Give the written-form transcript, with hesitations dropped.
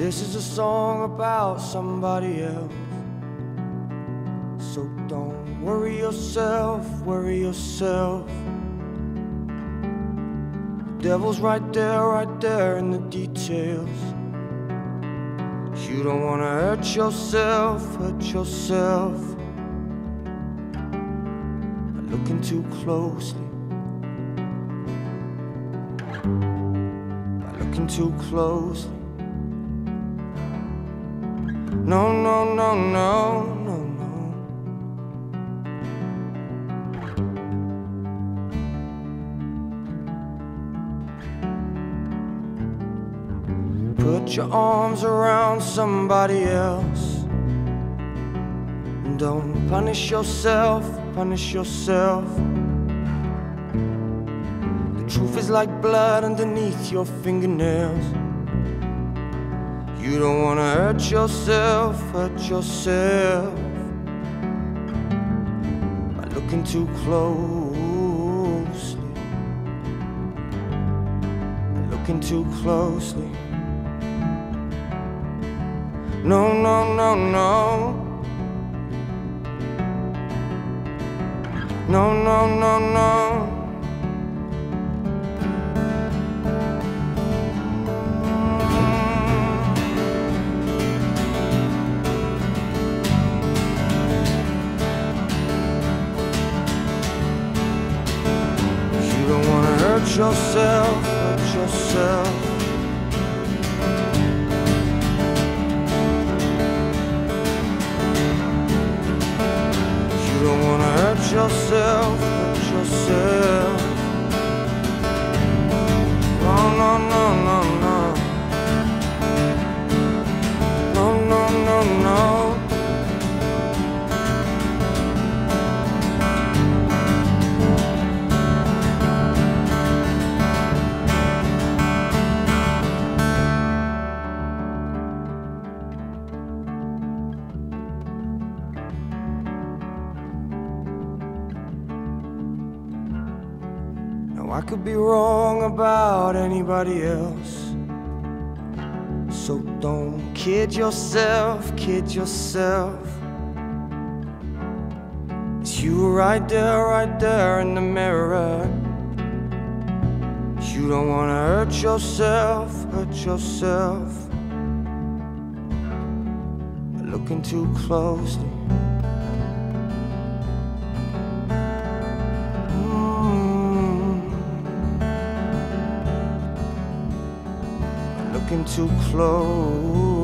This is a song about somebody else. So don't worry yourself The devil's right there in the details You don't wanna hurt yourself By looking too closely By looking too closely No, no, no, no, no, no Put your arms around somebody else Don't punish yourself The truth is like blood underneath your fingernails You don't wanna hurt yourself By looking too closely By looking too closely No, no, no, no No, no, no, no hurt yourself You don't wanna hurt yourself No, no, no, no, no No, no, no, no I could be wrong about anybody else So don't kid yourself It's you right there in the mirror You don't wanna hurt yourself By looking too closely Looking too close